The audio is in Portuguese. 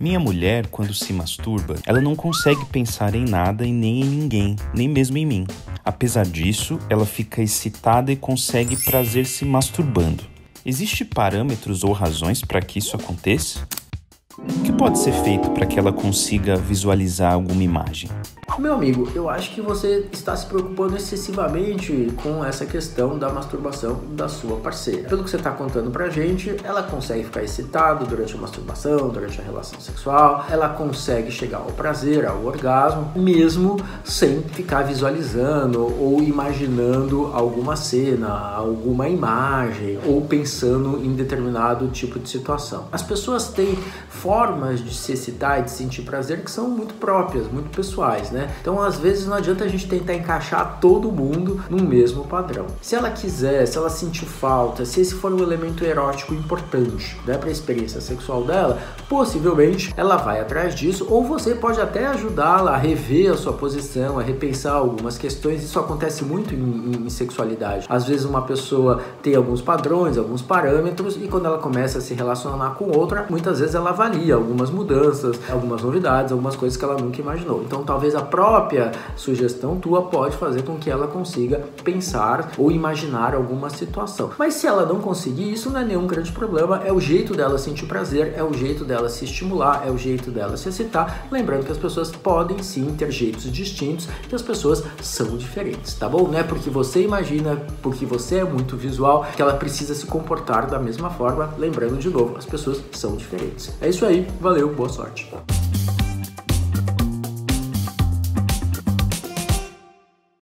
Minha mulher, quando se masturba, ela não consegue pensar em nada e nem em ninguém, nem mesmo em mim. Apesar disso, ela fica excitada e consegue prazer se masturbando. Existem parâmetros ou razões para que isso aconteça? O que pode ser feito para que ela consiga visualizar alguma imagem? Meu amigo, eu acho que você está se preocupando excessivamente com essa questão da masturbação da sua parceira. Pelo que você está contando pra gente, ela consegue ficar excitada durante a masturbação, durante a relação sexual, ela consegue chegar ao prazer, ao orgasmo, mesmo sem ficar visualizando ou imaginando alguma cena, alguma imagem, ou pensando em determinado tipo de situação. As pessoas têm formas de se excitar e de sentir prazer que são muito próprias, muito pessoais, né? Então, às vezes, não adianta a gente tentar encaixar todo mundo no mesmo padrão. Se ela quiser, se ela sentir falta, se esse for um elemento erótico importante, né, para a experiência sexual dela, possivelmente ela vai atrás disso, ou você pode até ajudá-la a rever a sua posição, a repensar algumas questões. Isso acontece muito em sexualidade. Às vezes, uma pessoa tem alguns padrões, alguns parâmetros, e quando ela começa a se relacionar com outra, muitas vezes ela avalia algumas mudanças, algumas novidades, algumas coisas que ela nunca imaginou. Então, talvez a própria sugestão tua pode fazer com que ela consiga pensar ou imaginar alguma situação. Mas se ela não conseguir, isso não é nenhum grande problema, é o jeito dela sentir prazer, é o jeito dela se estimular, é o jeito dela se excitar. Lembrando que as pessoas podem sim ter jeitos distintos, que as pessoas são diferentes, tá bom? Não é porque você imagina, porque você é muito visual, que ela precisa se comportar da mesma forma. Lembrando de novo, as pessoas são diferentes. É isso aí, valeu, boa sorte.